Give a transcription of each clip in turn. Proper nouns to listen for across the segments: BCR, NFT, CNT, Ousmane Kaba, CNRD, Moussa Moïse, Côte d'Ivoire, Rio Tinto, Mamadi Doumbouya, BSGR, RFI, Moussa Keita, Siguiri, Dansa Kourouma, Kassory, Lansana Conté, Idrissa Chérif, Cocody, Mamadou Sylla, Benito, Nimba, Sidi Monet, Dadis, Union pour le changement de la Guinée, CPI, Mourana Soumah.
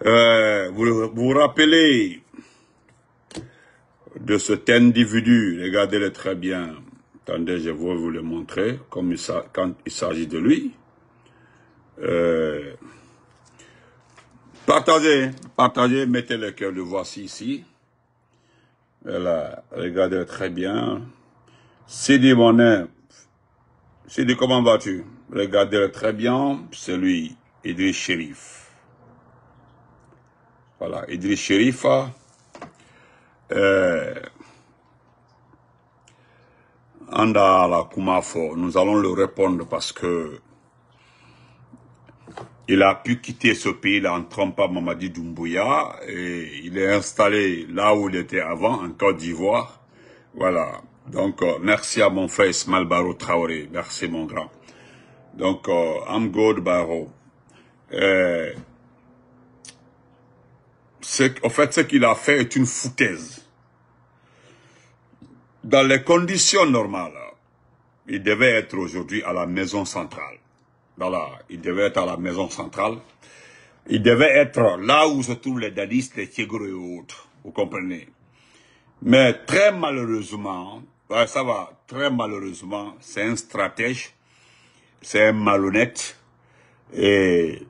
Vous vous rappelez de cet individu, regardez-le très bien. Attendez, je vais vous le montrer, comme quand il s'agit de lui. Partagez, partagez, mettez le cœur, le voici ici. Voilà, regardez très bien. Sidi Monet, Sidi, comment vas-tu? Regardez très bien, c'est lui, Idrissa Chérif. Voilà, Idrissa Chérif. Anda la Koumafo, nous allons le répondre parce que il a pu quitter ce pays-là en trompant Mamadi Doumbouya et il est installé là où il était avant, en Côte d'Ivoire. Voilà. Donc, merci à mon frère Malboro Traoré. Merci, mon grand. Donc, I'm good, Baro. En fait, ce qu'il a fait est une foutaise. Dans les conditions normales, il devait être aujourd'hui à la maison centrale. Voilà, il devait être à la maison centrale. Il devait être là où se trouvent les Dadis, les Tigres et autres. Vous comprenez? Mais très malheureusement, ça va, très malheureusement, c'est un stratège, c'est un malhonnête. Et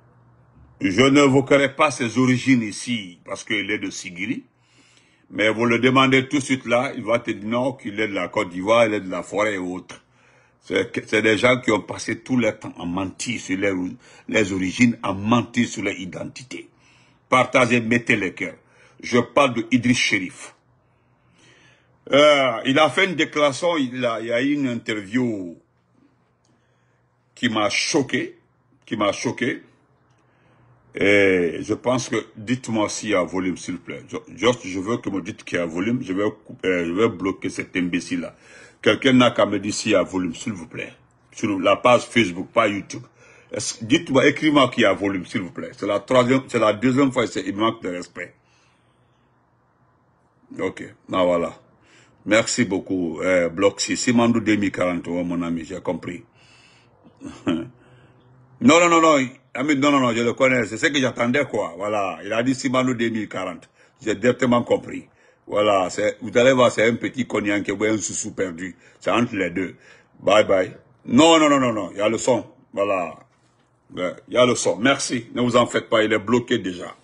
je n'évoquerai pas ses origines ici, parce qu'il est de Siguiri. Mais vous le demandez tout de suite là, il va te dire non, qu'il est de la Côte d'Ivoire, il est de la forêt et autres. C'est des gens qui ont passé tout leur temps à mentir sur les origines, à mentir sur leur identité. Partagez, mettez le cœur. Je parle de Idrissa Chérif. Il a fait une déclaration, il y a eu une interview qui m'a choqué, Et je pense que, dites-moi s'il y a un volume, s'il vous plaît. Juste, je veux que vous me dites qu'il y a un volume, je vais bloquer cet imbécile-là. Quelqu'un n'a qu'à me dire s'il y a volume, s'il vous plaît. Sur la page Facebook, pas YouTube. Dites-moi, écrivez-moi qu'il y a volume, s'il vous plaît. C'est la troisième, c'est la deuxième fois, il manque de respect. Ok, ah, voilà. Merci beaucoup, Bloxy. Simandou 2041, mon ami, j'ai compris. Non, je le connais, c'est ce que j'attendais, quoi. Voilà, il a dit Simandou 2040. J'ai directement compris. Voilà, vous allez voir, c'est un petit cognac qui est un sous-sous perdu. C'est entre les deux. Bye bye. Non, il y a le son. Voilà. Il y a le son. Merci. Ne vous en faites pas, il est bloqué déjà.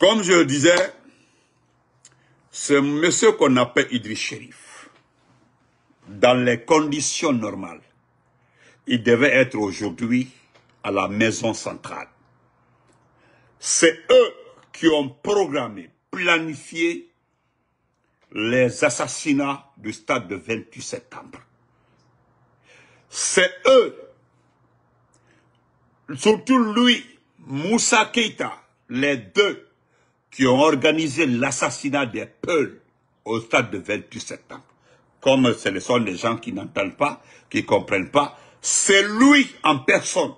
Comme je le disais, ce monsieur qu'on appelle Idrissa Chérif, dans les conditions normales, il devait être aujourd'hui à la maison centrale. C'est eux qui ont programmé, planifier les assassinats du stade de 28 septembre. C'est eux, surtout lui, Moussa Keita, les deux, qui ont organisé l'assassinat des Peuls au stade de 28 septembre. Comme ce sont des gens qui n'entendent pas, qui ne comprennent pas, c'est lui en personne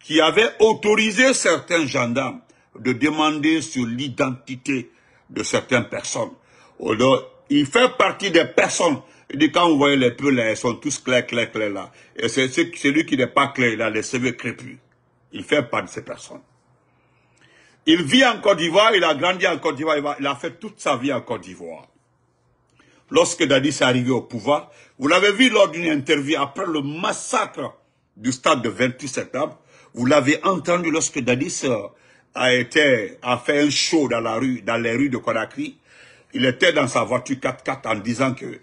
qui avait autorisé certains gendarmes de demander sur l'identité de certaines personnes. Alors, il fait partie des personnes. Il dit, quand vous voyez les peuls là, ils sont tous clairs là. Et c'est celui qui n'est pas clair, il a les cheveux crépus. Il fait partie de ces personnes. Il vit en Côte d'Ivoire, il a grandi en Côte d'Ivoire, il a fait toute sa vie en Côte d'Ivoire. Lorsque Dadis est arrivé au pouvoir, vous l'avez vu lors d'une interview après le massacre du stade de 28 septembre, vous l'avez entendu lorsque Dadis a fait un show dans la rue, dans les rues de Conakry. Il était dans sa voiture 4x4 en disant que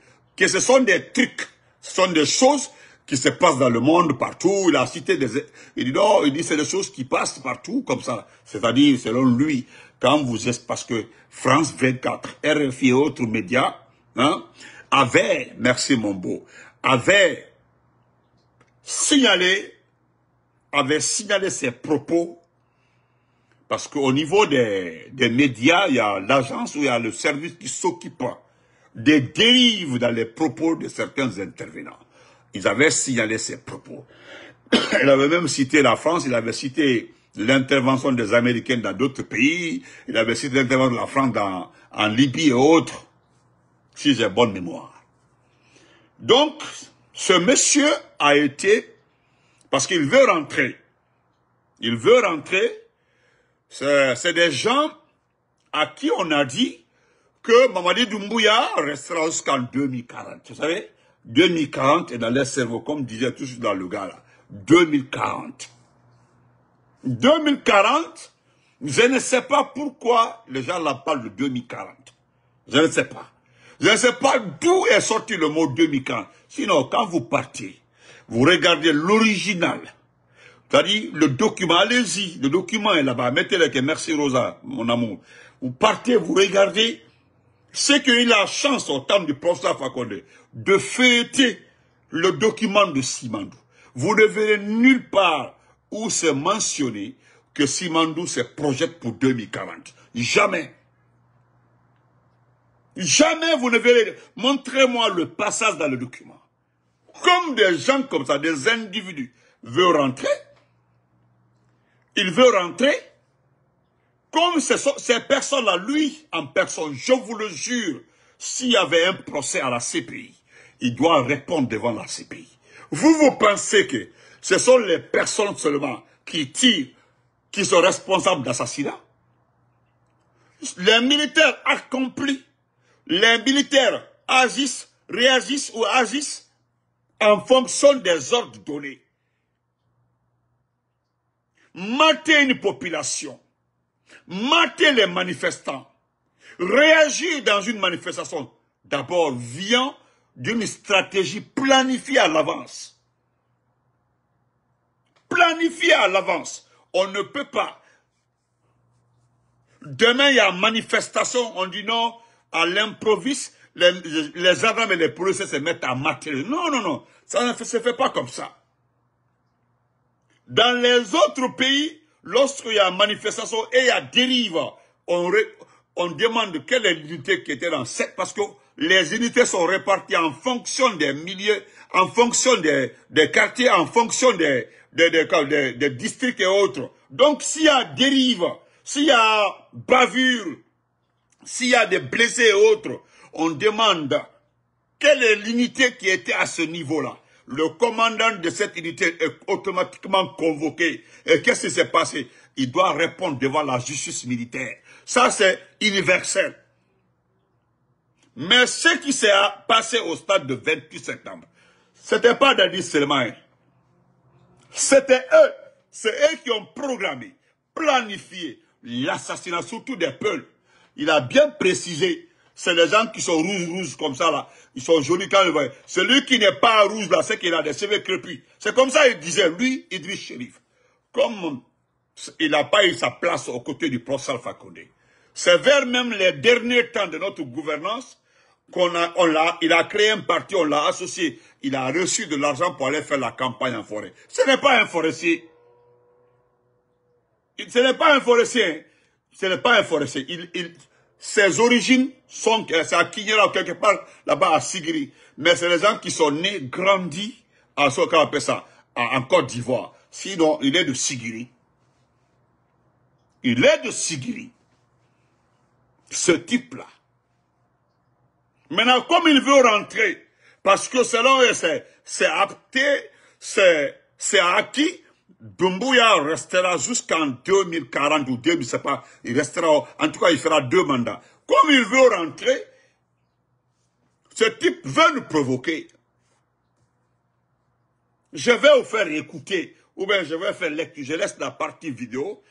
ce sont des trucs, ce sont des choses qui se passent dans le monde partout. Il a cité des, il dit non, il dit c'est des choses qui passent partout comme ça. C'est-à-dire, selon lui, quand vous êtes, parce que France 24, RFI et autres médias, hein, avaient, merci mon beau, avaient signalé ses propos. Parce qu'au niveau des médias, il y a l'agence ou il y a le service qui s'occupe des dérives dans les propos de certains intervenants. Ils avaient signalé ces propos. Il avait même cité la France, il avait cité l'intervention des Américains dans d'autres pays, il avait cité l'intervention de la France en Libye et autres, si j'ai bonne mémoire. Donc, ce monsieur a été, parce qu'il veut rentrer, C'est des gens à qui on a dit que Mamadi Doumbouya restera jusqu'en 2040. Vous savez, 2040 est dans les cerveaux, comme disait tout dans le gars là. 2040. 2040, je ne sais pas pourquoi les gens là parlent de 2040. Je ne sais pas. Je ne sais pas d'où est sorti le mot 2040. Sinon, quand vous partez, vous regardez l'original. C'est-à-dire, le document, allez-y, le document est là-bas, mettez-le, merci Rosa, mon amour. Vous partez, vous regardez, c'est qu'il a la chance, au temps du professeur Alpha Condé, de fêter le document de Simandou. Vous ne verrez nulle part où c'est mentionné que Simandou se projette pour 2040. Jamais. Jamais vous ne verrez. Montrez-moi le passage dans le document. Comme des gens comme ça, des individus, veulent rentrer, il veut rentrer, comme ces personnes-là, lui, en personne, je vous le jure, s'il y avait un procès à la CPI, il doit répondre devant la CPI. Vous pensez que ce sont les personnes seulement qui tirent, qui sont responsables d'assassinat? Les militaires accomplissent, les militaires agissent, réagissent ou agissent en fonction des ordres donnés. Mater une population, mater les manifestants, réagir dans une manifestation, d'abord vient d'une stratégie planifiée à l'avance. Planifiée à l'avance. On ne peut pas. Demain, il y a manifestation, on dit non, à l'improviste, les gendarmes et les policiers se mettent à mater. Non, non, non, ça ne se fait pas comme ça. Dans les autres pays, lorsqu'il y a manifestation et il y a dérive, on demande quelle est l'unité qui était dans cette, parce que les unités sont réparties en fonction des milieux, en fonction des quartiers, en fonction des districts et autres. Donc s'il y a dérive, s'il y a bavure, s'il y a des blessés et autres, on demande quelle est l'unité qui était à ce niveau-là. Le commandant de cette unité est automatiquement convoqué. Et qu'est-ce qui s'est passé? Il doit répondre devant la justice militaire. Ça, c'est universel. Mais ce qui s'est passé au stade de 28 septembre, c'était pas Dadis seulement. C'était eux. C'est eux qui ont programmé, planifié l'assassinat, surtout des Peuls. Il a bien précisé. C'est les gens qui sont rouges comme ça là. Ils sont jolis quand ils voient. Celui qui n'est pas rouge là, c'est qu'il a des cheveux crépus. C'est comme ça il disait, lui, Idrissa Chérif. Comme il n'a pas eu sa place aux côtés du professeur Alpha Condé. C'est vers même les derniers temps de notre gouvernance qu'il a créé un parti, on l'a associé. Il a reçu de l'argent pour aller faire la campagne en forêt. Ce n'est pas un forestier. Ce n'est pas un forestier. Ce n'est pas un forestier. Ses origines sont à Kinyera, quelque part, là-bas à Siguiri. Mais c'est les gens qui sont nés, grandis, à ce qu'on appelle ça, en Côte d'Ivoire. Sinon, il est de Siguiri. Il est de Siguiri. Ce type-là. Maintenant, comme il veut rentrer, parce que selon eux, c'est apté, c'est acquis, Doumbouya restera jusqu'en 2040 ou 2000, je ne sais pas, il restera, en tout cas il fera deux mandats. Comme il veut rentrer, ce type veut nous provoquer. Je vais vous faire écouter, ou bien je vais faire lecture, je laisse la partie vidéo,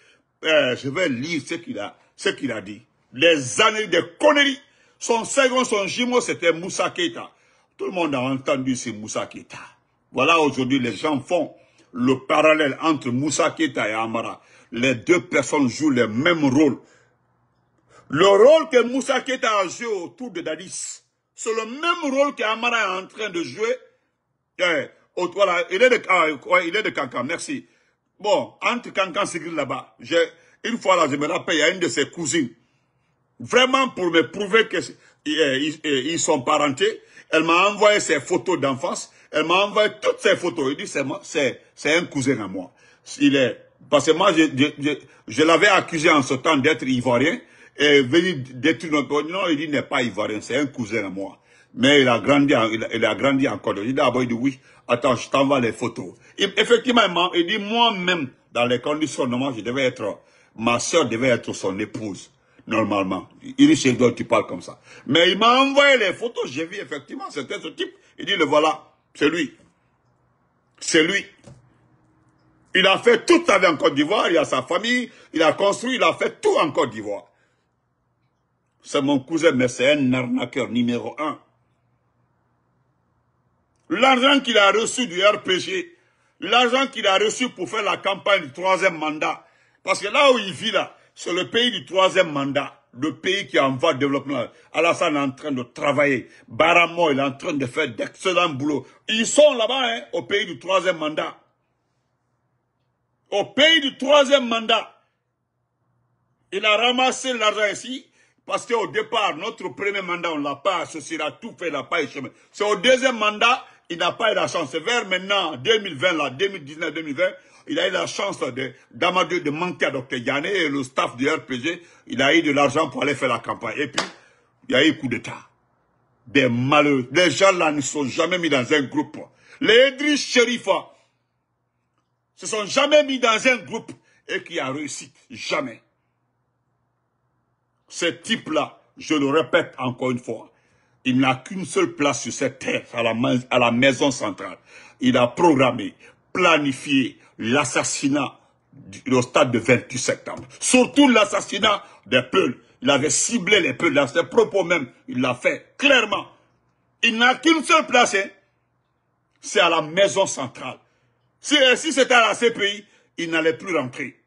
je vais lire ce qu'il a dit. Les années de conneries, son second, son jumeau, c'était Moussa Keita. Tout le monde a entendu c'est Moussa Keita. Voilà aujourd'hui les gens font le parallèle entre Moussa Keita et Amara. Les deux personnes jouent le même rôle. Le rôle que Moussa Keita a joué autour de Dadis, c'est le même rôle qu'Amara est en train de jouer. Voilà, il est de Kankan, merci. Bon, entre Kankan et Siguiri là-bas, une fois là, je me rappelle, il y a une de ses cousines. Vraiment, pour me prouver qu'ils sont parentés, elle m'a envoyé ses photos d'enfance. Elle m'a envoyé toutes ces photos. Il dit, c'est un cousin à moi. Parce que moi, je l'avais accusé en ce temps d'être ivoirien et venir détruire notre... Non, il dit, il n'est pas ivoirien, c'est un cousin à moi. Mais il a grandi encore. Il dit, d'abord, il dit, oui, attends, je t'envoie les photos. Effectivement, il dit, moi-même, dans les conditions normales, je devais être ma soeur devait être son épouse, normalement. Idriss Chérif dont tu parles comme ça. Mais il m'a envoyé les photos, j'ai vu effectivement, c'était ce type. Il dit, le voilà, c'est lui. C'est lui. Il a fait tout avec en Côte d'Ivoire, il a sa famille, il a construit, il a fait tout en Côte d'Ivoire. C'est mon cousin, mais c'est un arnaqueur numéro un. L'argent qu'il a reçu du RPG, l'argent qu'il a reçu pour faire la campagne du troisième mandat, parce que là où il vit là, c'est le pays du troisième mandat, le pays qui est en voie de développement. Alassane est en train de travailler, Baramo il est en train de faire d'excellents boulots. Ils sont là-bas, hein, au pays du troisième mandat. Au pays du troisième mandat, il a ramassé l'argent ici, parce qu'au départ, notre premier mandat, on ne l'a pas associé, il a tout fait, il n'a pas échoué. C'est au deuxième mandat, il n'a pas eu la chance. Vers maintenant, 2020, là, 2019-2020, il a eu la chance d'Amadou de manquer à Dr Yane et le staff du RPG, il a eu de l'argent pour aller faire la campagne. Et puis, il y a eu coup d'état. Des malheureux. Les gens là ne sont jamais mis dans un groupe. Les Idriss Chérif se sont jamais mis dans un groupe et qui a réussi. Jamais. Ce type-là, je le répète encore une fois, il n'a qu'une seule place sur cette terre, à la maison centrale. Il a programmé, planifié l'assassinat au stade de 28 septembre. Surtout l'assassinat des Peuls. Il avait ciblé les Peuls. Dans ses propos même, il l'a fait clairement. Il n'a qu'une seule place, hein. C'est à la maison centrale. Si c'était à la CPI, il n'allait plus rentrer.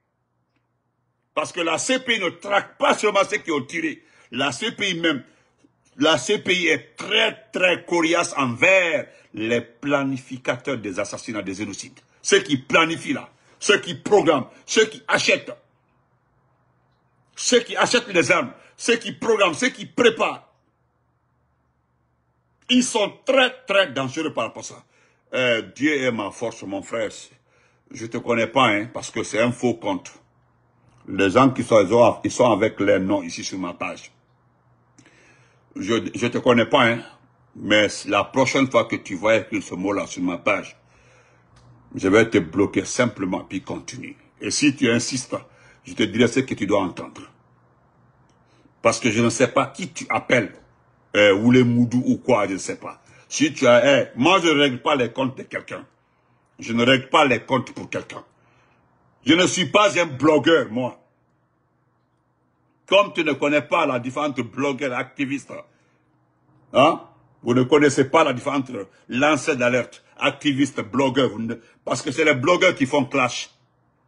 Parce que la CPI ne traque pas seulement ceux qui ont tiré. La CPI même, la CPI est très très coriace envers les planificateurs des assassinats, des génocides. Ceux qui planifient là, ceux qui programment, ceux qui achètent les armes, ceux qui programment, ceux qui préparent. Ils sont très très dangereux par rapport à ça. Dieu est ma force, mon frère. Je te connais pas, hein, parce que c'est un faux compte. Les gens qui sont, ils sont avec les noms ici sur ma page. Je te connais pas, hein. Mais la prochaine fois que tu vois écrire ce mot-là sur ma page, je vais te bloquer simplement, puis continue. Et si tu insistes, je te dirai ce que tu dois entendre. Parce que je ne sais pas qui tu appelles, ou les moudous ou quoi, je ne sais pas. Si tu as, moi je ne règle pas les comptes de quelqu'un. Je ne règle pas les comptes pour quelqu'un. Je ne suis pas un blogueur, moi. Comme tu ne connais pas la différence entre blogueur et activiste, hein? Vous ne connaissez pas la différence entre lanceur d'alerte, activiste, blogueur, parce que c'est les blogueurs qui font clash.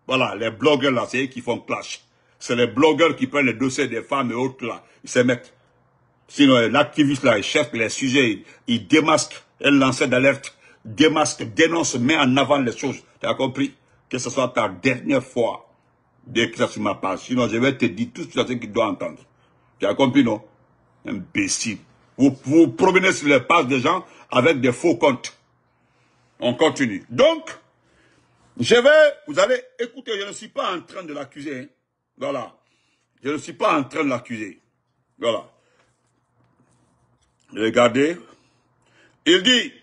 Voilà, les blogueurs là, c'est eux qui font clash. C'est les blogueurs qui prennent les dossiers des femmes et autres là, ils se mettent. Sinon, l'activiste là, il cherche les sujets, il démasque, un lanceur d'alerte, démasque, dénonce, met en avant les choses. Tu as compris? Que ce soit ta dernière fois d'écrire sur ma page. Sinon, je vais te dire tout ce que tu dois entendre. Tu as compris, non? Imbécile. Vous vous promenez sur les pages des gens avec des faux comptes. On continue. Donc, vous allez écouter, je ne suis pas en train de l'accuser. Hein. Voilà. Je ne suis pas en train de l'accuser. Voilà. Regardez. Il dit...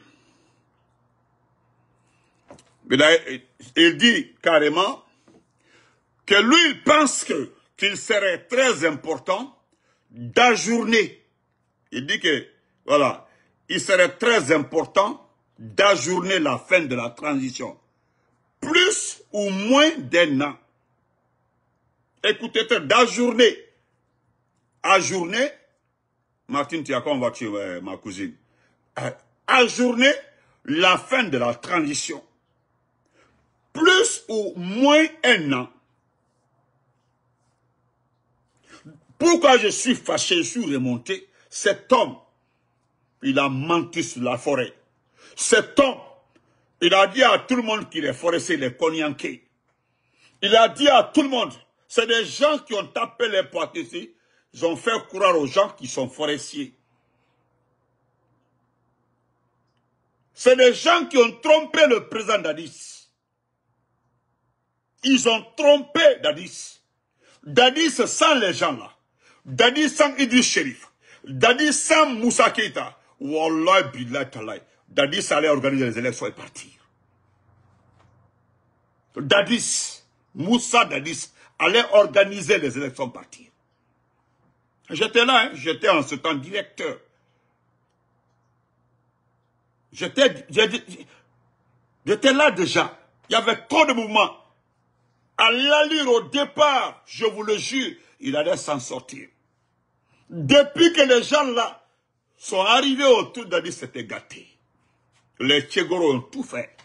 Il dit carrément que lui, il pense qu'il serait très important d'ajourner. Il dit que, voilà, il serait très important d'ajourner la fin de la transition. Plus ou moins d'un an. Écoutez, d'ajourner. Ajourner. Martine, tu as quoi en voiture, ma cousine? Ajourner la fin de la transition. Plus ou moins un an. Pourquoi je suis fâché, je suis remonté? Cet homme, il a menti sur la forêt. Cet homme, il a dit à tout le monde qu'il est forestier, les Konyankés. Il a dit à tout le monde, c'est des gens qui ont tapé les poids ici, ils ont fait croire aux gens qui sont forestiers. C'est des gens qui ont trompé le président Dadis. Ils ont trompé Dadis. Dadis sans les gens là. Dadis sans Idriss Chérif. Dadis sans Moussa Keita. Wallah billah tallah. Dadis allait organiser les élections et partir. Dadis. Moussa Dadis allait organiser les élections partielles. J'étais là, hein, j'étais en ce temps directeur. J'étais là déjà. Il y avait trop de mouvements. À l'allure au départ, je vous le jure, il allait s'en sortir. Depuis que les gens là sont arrivés autour d'Adi, c'était gâté. Les Tchégoro ont tout fait.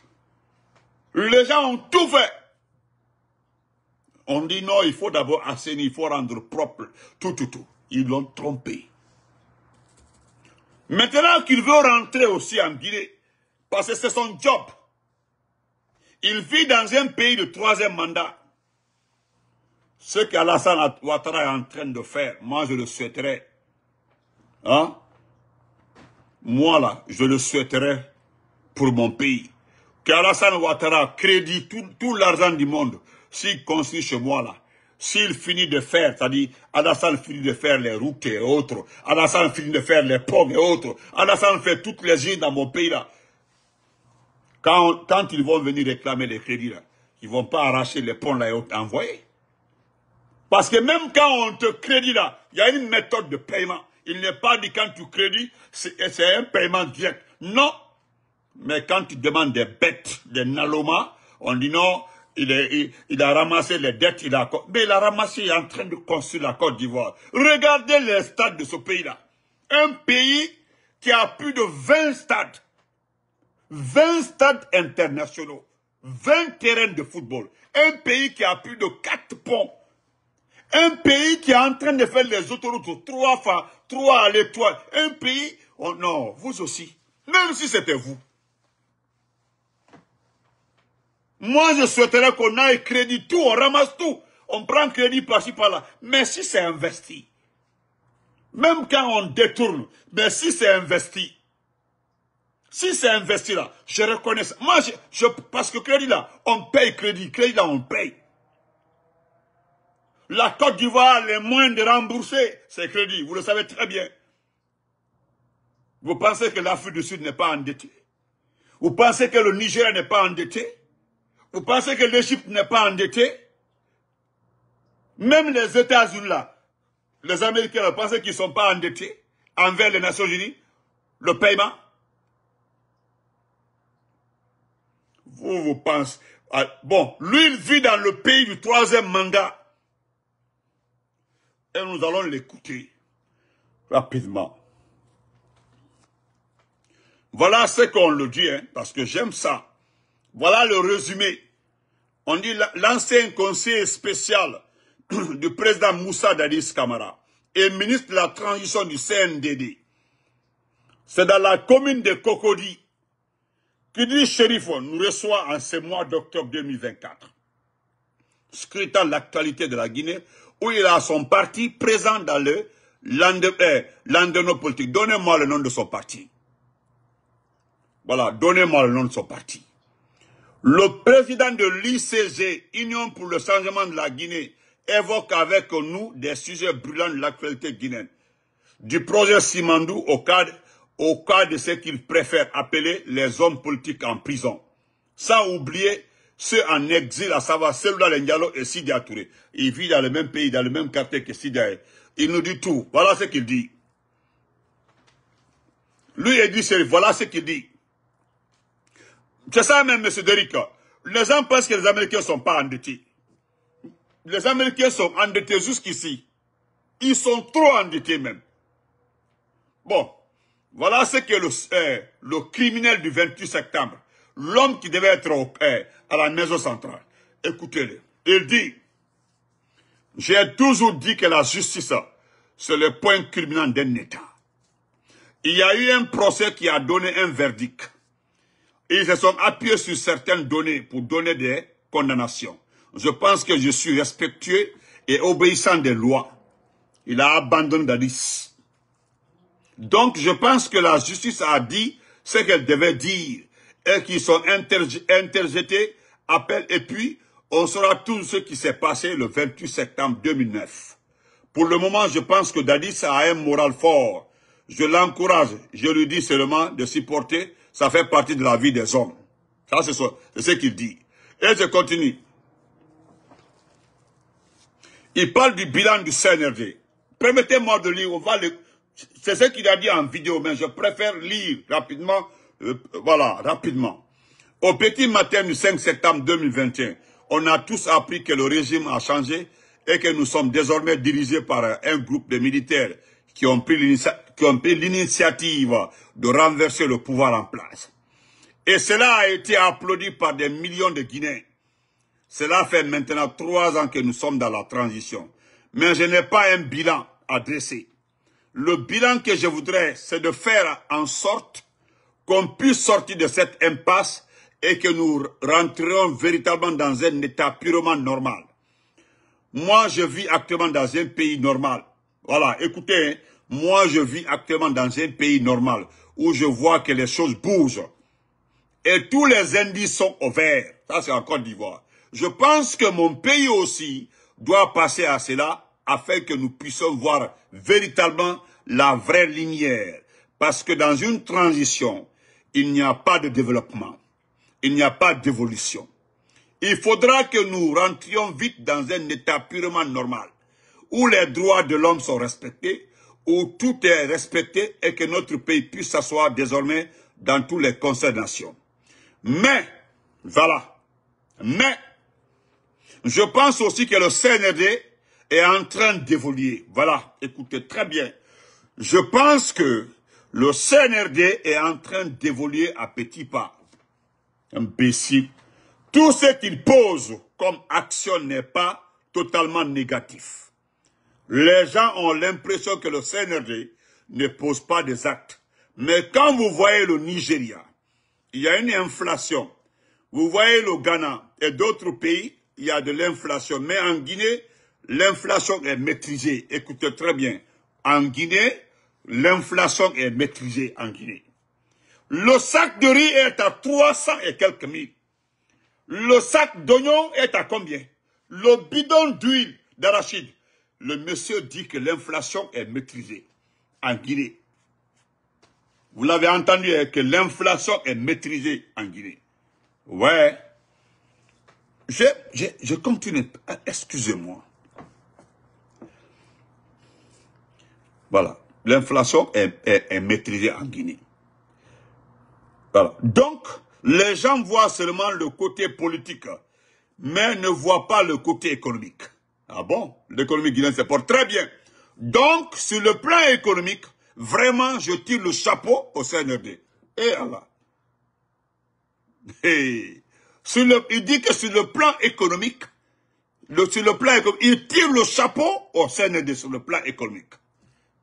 Les gens ont tout fait. On dit non, il faut d'abord assainir, il faut rendre propre, tout. Ils l'ont trompé. Maintenant qu'il veut rentrer aussi en Guinée, parce que c'est son job, il vit dans un pays de troisième mandat. Ce qu'Alassane Ouattara est en train de faire, moi je le souhaiterais. Hein? Moi là, je le souhaiterais pour mon pays. Qu'Alassane Ouattara crédite tout l'argent du monde. S'il construit chez moi là, s'il finit de faire, c'est-à-dire Alassane finit de faire les routes et autres, Alassane finit de faire les ponts et autres, Alassane fait toutes les îles dans mon pays là. Quand ils vont venir réclamer les crédits là, ils ne vont pas arracher les ponts là et autres envoyés. Parce que même quand on te crédit là, il y a une méthode de paiement. Il n'est pas dit quand tu crédis, c'est un paiement direct. Non. Mais quand tu demandes des bêtes, des nalomas, on dit non. Il a ramassé les dettes, mais il a ramassé, il est en train de construire la Côte d'Ivoire. Regardez les stades de ce pays-là. Un pays qui a plus de 20 stades. 20 stades internationaux. 20 terrains de football. Un pays qui a plus de 4 ponts. Un pays qui est en train de faire les autoroutes 3 à l'étoile. Un pays, oh non, vous aussi. Même si c'était vous. Moi, je souhaiterais qu'on aille crédit tout, on ramasse tout. On prend crédit par-ci, par-là. Mais si c'est investi, même quand on détourne, mais si c'est investi là, je reconnais ça. Moi, parce que crédit là, on paye crédit là, on paye. La Côte d'Ivoire, les moyens de rembourser ces crédits, vous le savez très bien. Vous pensez que l'Afrique du Sud n'est pas endettée? Vous pensez que le Nigeria n'est pas endetté? Vous pensez que l'Égypte n'est pas endettée? Même les États-Unis là, les Américains là, pensez qu'ils ne sont pas endettés envers les Nations Unies, le paiement? Vous pensez... Bon, lui il vit dans le pays du troisième mandat. Et nous allons l'écouter rapidement. Voilà ce qu'on le dit, hein, parce que j'aime ça. Voilà le résumé. On dit l'ancien conseiller spécial du président Moussa Dadis Camara et ministre de la transition du CNDD. C'est dans la commune de Cocody qu'Idrissa Chérif nous reçoit en ce mois d'octobre 2024. Scrutant l'actualité de la Guinée, où il a son parti présent dans le lendemain politique. Donnez-moi le nom de son parti. Voilà, donnez-moi le nom de son parti. Le président de l'ICG, Union pour le changement de la Guinée, évoque avec nous des sujets brûlants de l'actualité guinéenne. Du projet Simandou au cas de ce qu'il préfère appeler les hommes politiques en prison. Sans oublier ceux en exil, à savoir Cellou Dalein Diallo et Sidya Touré. Il vit dans le même pays, dans le même quartier que Sidya. Il nous dit tout. Voilà ce qu'il dit. Lui, il dit, voilà ce qu'il dit. C'est ça même, M. Derrick. Les gens pensent que les Américains ne sont pas endettés. Les Américains sont endettés jusqu'ici. Ils sont trop endettés même. Bon, voilà ce que le criminel du 28 septembre, l'homme qui devait être à la maison centrale. Écoutez-le. Il dit, « J'ai toujours dit que la justice, c'est le point culminant d'un État. Il y a eu un procès qui a donné un verdict. » Ils se sont appuyés sur certaines données pour donner des condamnations. Je pense que je suis respectueux et obéissant des lois. Il a abandonné Dadis. Donc, je pense que la justice a dit ce qu'elle devait dire et qu'ils sont interjetés, appel, et puis on saura tout ce qui s'est passé le 28 septembre 2009. Pour le moment, je pense que Dadis a un moral fort. Je l'encourage, je lui dis seulement de s'y porter. Ça fait partie de la vie des hommes. Ça, c'est ce qu'il dit. Et je continue. Il parle du bilan du CNRD. Permettez-moi de lire, on va le... C'est ce qu'il a dit en vidéo, mais je préfère lire rapidement, rapidement. Au petit matin du 5 septembre 2021, on a tous appris que le régime a changé et que nous sommes désormais dirigés par un groupe de militaires qui ont pris l'initiative de renverser le pouvoir en place. Et cela a été applaudi par des millions de Guinéens. Cela fait maintenant 3 ans que nous sommes dans la transition. Mais je n'ai pas un bilan à dresser. Le bilan que je voudrais, c'est de faire en sorte qu'on puisse sortir de cette impasse et que nous rentrions véritablement dans un état purement normal. Moi, je vis actuellement dans un pays normal. Voilà, écoutez, moi, je vis actuellement dans un pays normal où je vois que les choses bougent. Et tous les indices sont au vert. Ça, c'est en Côte d'Ivoire. Je pense que mon pays aussi doit passer à cela afin que nous puissions voir véritablement la vraie lumière. Parce que dans une transition, il n'y a pas de développement. Il n'y a pas d'évolution. Il faudra que nous rentrions vite dans un état purement normal, où les droits de l'homme sont respectés, où tout est respecté et que notre pays puisse s'asseoir désormais dans tous les conseils de nations. Mais, voilà, mais, je pense aussi que le CNRD est en train d'évoluer. Voilà, écoutez très bien. Je pense que le CNRD est en train d'évoluer à petits pas. Imbécile. Tout ce qu'il pose comme action n'est pas totalement négatif. Les gens ont l'impression que le CNRD ne pose pas des actes. Mais quand vous voyez le Nigeria, il y a une inflation. Vous voyez le Ghana et d'autres pays, il y a de l'inflation. Mais en Guinée, l'inflation est maîtrisée. Écoutez très bien. En Guinée, l'inflation est maîtrisée en Guinée. Le sac de riz est à 300 et quelques mille. Le sac d'oignon est à combien? Le bidon d'huile d'arachide. Le monsieur dit que l'inflation est maîtrisée en Guinée. Vous l'avez entendu, que l'inflation est maîtrisée en Guinée. Ouais. Je continue. Excusez-moi. Voilà. L'inflation est maîtrisée en Guinée. Voilà. Donc, les gens voient seulement le côté politique, mais ne voient pas le côté économique. Ah bon? L'économie guinéenne se porte très bien. Donc, sur le plan économique, vraiment, je tire le chapeau au CNRD. Et Allah. Hey. Il dit que sur le plan économique, il tire le chapeau au CNRD sur le plan économique.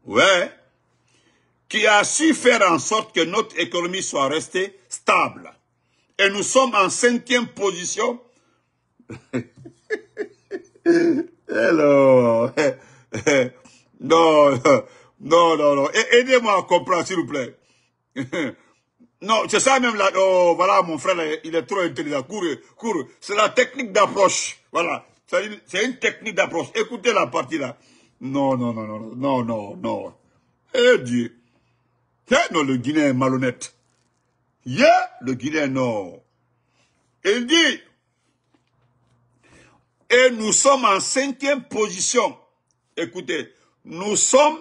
Ouais. Qui a su faire en sorte que notre économie soit restée stable. Et nous sommes en 5e position. Hello. Non. Aidez-moi à comprendre, s'il vous plaît. Non, c'est ça même là. Oh, voilà, mon frère, il est trop intelligent. Cours. C'est la technique d'approche. Voilà. C'est une technique d'approche. Écoutez la partie là. Non. Eh Dieu. Non, le Guinéen est malhonnête. Yeah, le Guinéen, non. Il dit, et nous sommes en 5e position. Écoutez, nous sommes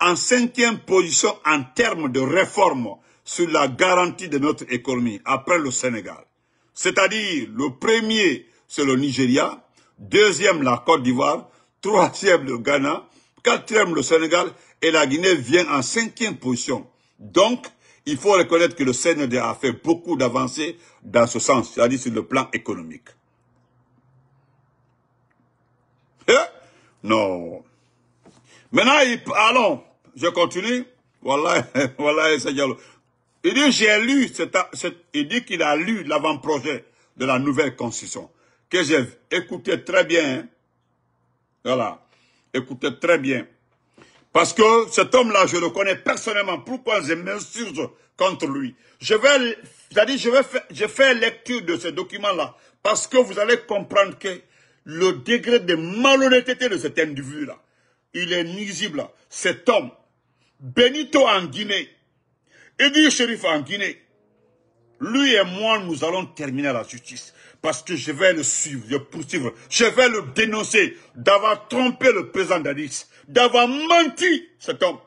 en 5e position en termes de réforme sur la garantie de notre économie, après le Sénégal. C'est-à-dire, le premier, c'est le Nigeria, deuxième, la Côte d'Ivoire, troisième, le Ghana, quatrième, le Sénégal, et la Guinée vient en 5e position. Donc, il faut reconnaître que le CND a fait beaucoup d'avancées dans ce sens, c'est-à-dire sur le plan économique. Non. Maintenant, allons, je continue. Voilà, c'est Diallo. Il dit, j'ai lu, il dit qu'il a lu l'avant-projet de la nouvelle constitution, que j'ai écouté très bien. Voilà, écoutez très bien. Parce que cet homme-là, je le connais personnellement. Pourquoi je m'insurge contre lui? Je fais lecture de ce document-là. Parce que vous allez comprendre que le degré de malhonnêteté de cet individu-là, il est nuisible. Cet homme, Benito en Guinée, Idrissa Chérif en Guinée, lui et moi, nous allons terminer la justice. parce que je vais le suivre, le poursuivre. Je vais le dénoncer d'avoir trompé le président Dadis, d'avoir menti cet homme.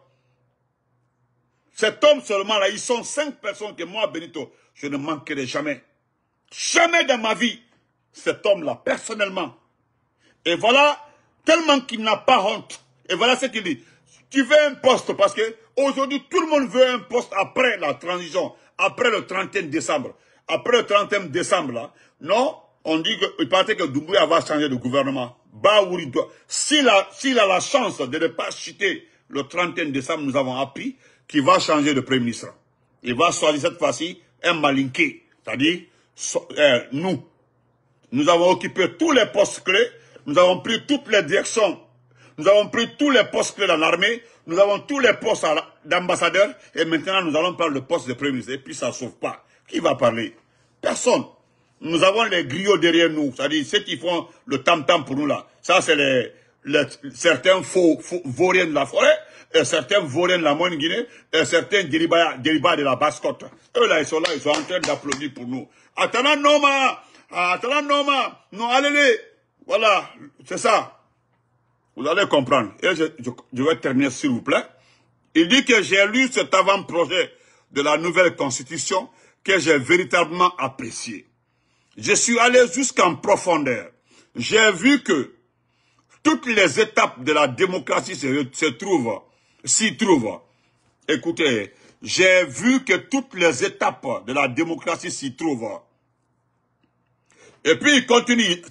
Cet homme seulement là, ils sont 5 personnes que moi, Benito, je ne manquerai jamais. Jamais dans ma vie, cet homme-là, personnellement. Et voilà, tellement qu'il n'a pas honte. Et voilà ce qu'il dit. Tu veux un poste parce que aujourd'hui tout le monde veut un poste après la transition, après le 31 décembre. Après le 31 décembre, là, non, on dit qu'il paraît que Doumbouya va changer de gouvernement. S'il a la chance de ne pas chuter le 31 décembre, nous avons appris qu'il va changer de Premier ministre. Il va choisir cette fois-ci un malinqué. C'est-à-dire, nous. Nous avons occupé tous les postes clés, nous avons pris toutes les directions, nous avons pris tous les postes clés dans l'armée, nous avons tous les postes d'ambassadeurs, et maintenant nous allons prendre le poste de Premier ministre. Et puis ça ne sauve pas. Qui va parler? Personne. Nous avons les griots derrière nous, c'est-à-dire ceux qui font le tam-tam pour nous là. Ça, c'est certains vauriens de la forêt, et certains vauriens de la moyenne Guinée, et certains déribats de la Basse-Côte. Eux là, ils sont en train d'applaudir pour nous. Attends, Noma! Attends, Noma! Non, allez-les! Voilà, c'est ça. Vous allez comprendre. Et je vais terminer, s'il vous plaît. Il dit que j'ai lu cet avant-projet de la nouvelle constitution que j'ai véritablement apprécié. Je suis allé jusqu'en profondeur. J'ai vu que toutes les étapes de la démocratie s'y trouvent. Écoutez, j'ai vu que toutes les étapes de la démocratie s'y trouvent. Et puis il continue.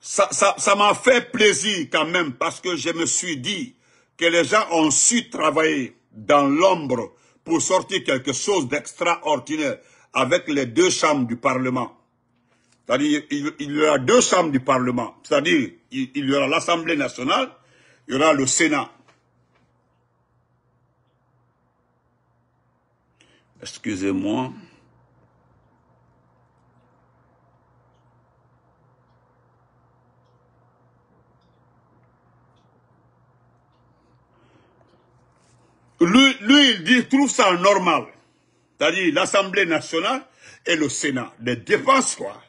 Ça m'a fait plaisir quand même parce que je me suis dit que les gens ont su travailler dans l'ombre pour sortir quelque chose d'extraordinaire avec les 2 chambres du Parlement. C'est-à-dire, il y aura 2 chambres du Parlement. C'est-à-dire, il y aura l'Assemblée nationale, il y aura le Sénat. Excusez-moi. Lui, il dit, trouve ça normal. C'est-à-dire l'Assemblée nationale et le Sénat. Les dépenses, quoi.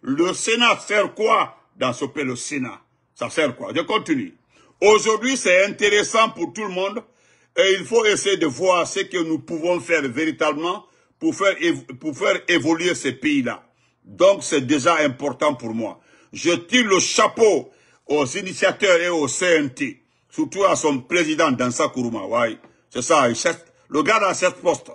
Le Sénat sert quoi dans ce pays, le Sénat? Ça sert quoi? Je continue. Aujourd'hui, c'est intéressant pour tout le monde et il faut essayer de voir ce que nous pouvons faire véritablement pour faire évoluer ces pays-là. Donc, c'est déjà important pour moi. Je tire le chapeau aux initiateurs et au CNT, surtout à son président, Dansa Kourouma. Ouais. C'est ça, le gars dans cette poste.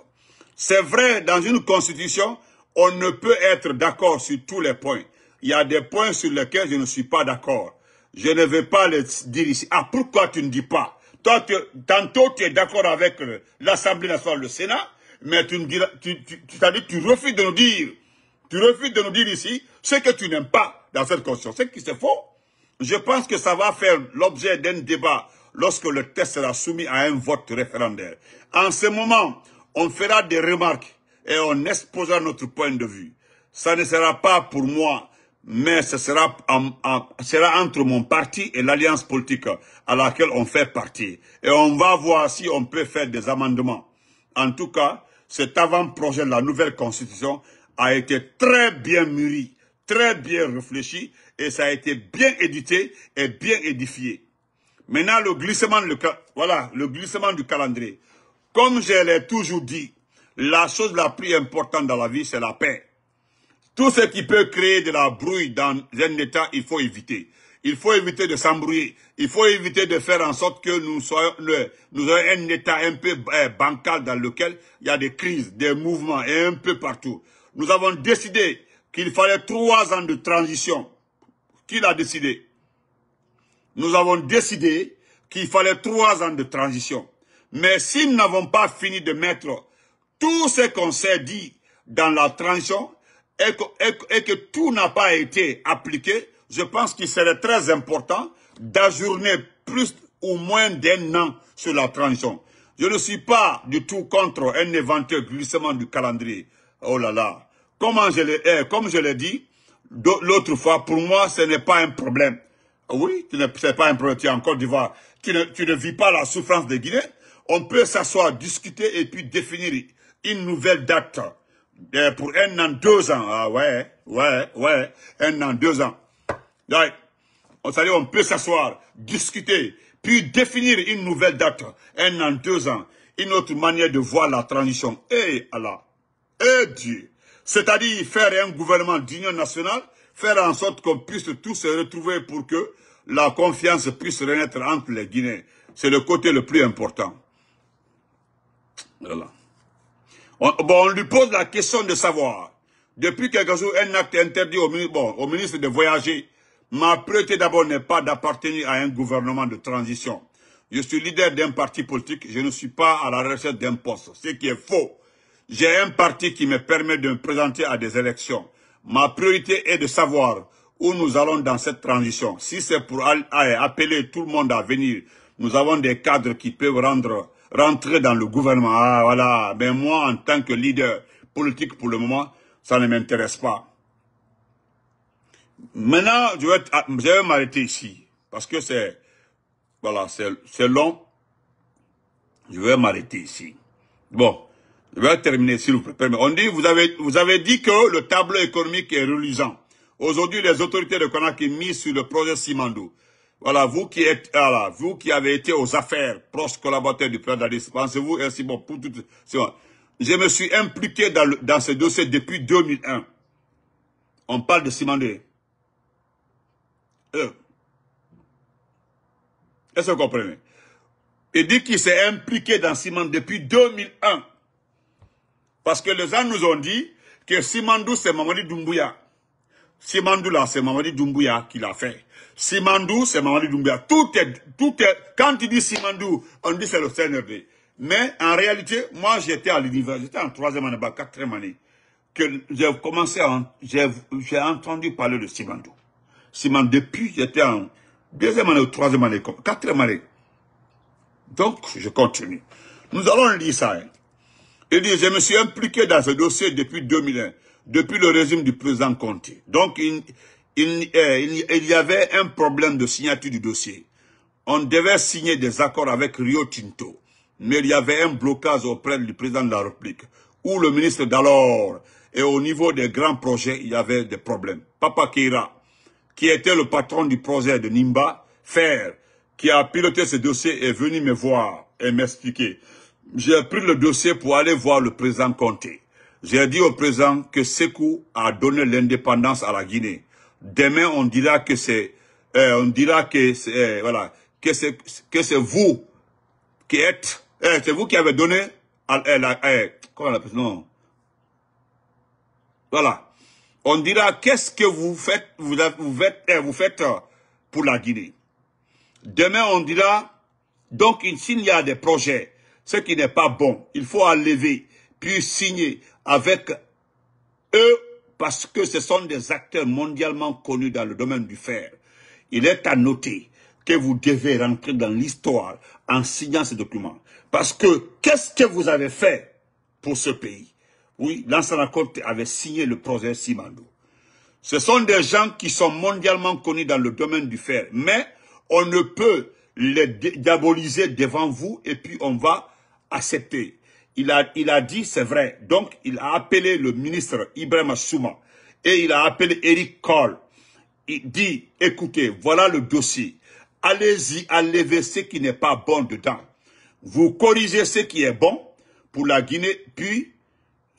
C'est vrai, dans une constitution, on ne peut être d'accord sur tous les points. Il y a des points sur lesquels je ne suis pas d'accord. Je ne vais pas les dire ici. Ah, pourquoi tu ne dis pas? Toi, tantôt, tu es d'accord avec l'Assemblée nationale, le Sénat, mais tu refuses de nous dire. Tu refuses de nous dire ici ce que tu n'aimes pas dans cette constitution. C'est qui, c'est faux. Je pense que ça va faire l'objet d'un débat lorsque le texte sera soumis à un vote référendaire. En ce moment, on fera des remarques et on exposera notre point de vue. Ça ne sera pas pour moi, mais ce sera, sera entre mon parti et l'alliance politique à laquelle on fait partie. Et on va voir si on peut faire des amendements. En tout cas, cet avant-projet de la nouvelle constitution a été très bien mûri, très bien réfléchi, et ça a été bien édité et bien édifié. Maintenant, le glissement du calendrier. Comme je l'ai toujours dit, la chose la plus importante dans la vie, c'est la paix. Tout ce qui peut créer de la brouille dans un État, il faut éviter. Il faut éviter de s'embrouiller. Il faut éviter de faire en sorte que nous ayons un État un peu bancal dans lequel il y a des crises, des mouvements, et un peu partout. Nous avons décidé qu'il fallait 3 ans de transition. Qui l'a décidé? Nous avons décidé qu'il fallait 3 ans de transition. Mais si nous n'avons pas fini de mettre tout ce qu'on s'est dit dans la transition et que tout n'a pas été appliqué, je pense qu'il serait très important d'ajourner plus ou moins d'1 an sur la transition. Je ne suis pas du tout contre un éventuel glissement du calendrier. Oh là là. Comme je l'ai dit l'autre fois, pour moi, ce n'est pas un problème. Oui, c'est pas un problème, tu es en Côte d'Ivoire. Tu ne vis pas la souffrance des Guinéens. On peut s'asseoir, discuter et puis définir une nouvelle date Pour 1 an, 2 ans. Ah ouais, ouais, ouais. 1 an, 2 ans. Donc, on savait on peut s'asseoir, discuter, puis définir une nouvelle date. 1 an, 2 ans. Une autre manière de voir la transition. Eh Allah, eh Dieu. C'est-à-dire faire un gouvernement d'union nationale, faire en sorte qu'on puisse tous se retrouver pour que la confiance puisse renaître entre les Guinéens. C'est le côté le plus important. Voilà. On lui pose la question de savoir. Depuis quelques jours, un acte interdit au ministre de voyager. Ma priorité d'abord n'est pas d'appartenir à un gouvernement de transition. Je suis leader d'un parti politique, je ne suis pas à la recherche d'un poste, ce qui est faux. J'ai un parti qui me permet de me présenter à des élections. Ma priorité est de savoir où nous allons dans cette transition. Si c'est pour appeler tout le monde à venir, nous avons des cadres qui peuvent rentrer dans le gouvernement. Ah voilà, mais moi en tant que leader politique pour le moment, ça ne m'intéresse pas. Maintenant, je vais m'arrêter ici, parce que c'est... Voilà, c'est long. Je vais m'arrêter ici. Bon, je vais terminer, s'il vous plaît. On dit, vous avez dit que le tableau économique est reluisant. Aujourd'hui, les autorités de Conakry misent sur le projet Simandou. Voilà, vous qui avez été aux affaires, proches collaborateurs du plan Dadis, pensez-vous, ainsi bon, pour tout, c'est bon. Je me suis impliqué dans ce dossier depuis 2001. On parle de Simandou. Est-ce que vous comprenez? Il dit qu'il s'est impliqué dans Simandou depuis 2001. Parce que les gens nous ont dit que Simandou, c'est Mamadi Doumbouya. Simandou, là, c'est Mamadi Doumbouya qui l'a fait. Simandou, c'est Mamadi Doumbouya. Tout est, quand il dit Simandou, on dit c'est le CNRD. Mais en réalité, moi, j'étais à l'université, j'étais en 3e année, 4e année, que j'ai commencé j'ai entendu parler de Simandou. Simandou, depuis, j'étais en 2e année ou 3e année, 4e année. Donc, je continue. Nous allons lire ça. Il dit, je me suis impliqué dans ce dossier depuis 2001, depuis le régime du président Conté. Donc, il y avait un problème de signature du dossier. On devait signer des accords avec Rio Tinto, mais il y avait un blocage auprès du président de la République, ou le ministre d'alors, et au niveau des grands projets, il y avait des problèmes. Papa Keira, qui était le patron du projet de Nimba, Fer, qui a piloté ce dossier, est venu me voir et m'expliquer. J'ai pris le dossier pour aller voir le président Conté. J'ai dit au président que Sékou a donné l'indépendance à la Guinée. Demain, on dira que c'est voilà, que c'est vous qui êtes... c'est vous qui avez donné... comment on appelle, non. Voilà. On dira, qu'est-ce que vous faites pour la Guinée? Demain, on dira, donc, s'il y a des projets, ce qui n'est pas bon, il faut enlever, puis signer avec eux, parce que ce sont des acteurs mondialement connus dans le domaine du fer. Il est à noter que vous devez rentrer dans l'histoire en signant ces documents. Parce que, qu'est-ce que vous avez fait pour ce pays? Oui, Lansana Conté avait signé le projet Simandou. Ce sont des gens qui sont mondialement connus dans le domaine du fer, mais on ne peut les diaboliser devant vous et puis on va accepter. Il a dit, c'est vrai, donc il a appelé le ministre Ibrahim Souma et il a appelé Eric Cole. Il dit, écoutez, voilà le dossier, allez-y, enlevez ce qui n'est pas bon dedans. Vous corrigez ce qui est bon pour la Guinée, puis...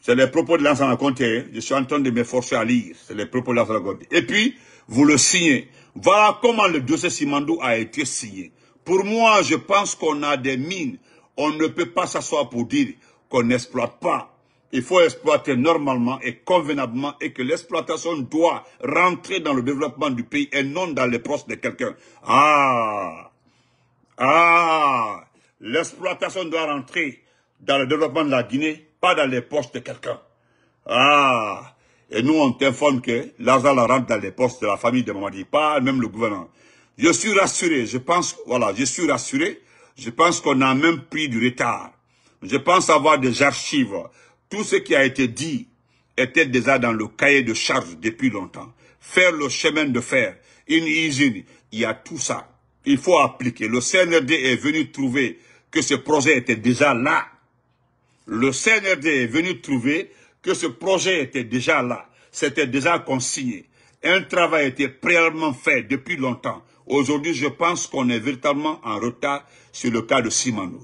C'est les propos de Lansana Conté. Je suis en train de m'efforcer à lire. C'est les propos de Lansana Conté. Et puis, vous le signez. Voilà comment le dossier Simandou a été signé. Pour moi, je pense qu'on a des mines. On ne peut pas s'asseoir pour dire qu'on n'exploite pas. Il faut exploiter normalement et convenablement et que l'exploitation doit rentrer dans le développement du pays et non dans les poches de quelqu'un. Ah! Ah! L'exploitation doit rentrer dans le développement de la Guinée, pas dans les poches de quelqu'un. Ah! Et nous, on t'informe que l'argent rentre dans les poches de la famille de Mamadi, pas même le gouvernement. Je suis rassuré, je pense, voilà, je suis rassuré, je pense qu'on a même pris du retard. Je pense avoir des archives. Tout ce qui a été dit était déjà dans le cahier de charge depuis longtemps. Faire le chemin de fer, une usine, il y a tout ça. Il faut appliquer. Le CNRD est venu trouver que ce projet était déjà là. Le CNRD est venu trouver que ce projet était déjà là, c'était déjà consigné. Un travail était préalablement fait depuis longtemps. Aujourd'hui, je pense qu'on est véritablement en retard sur le cas de Simandou.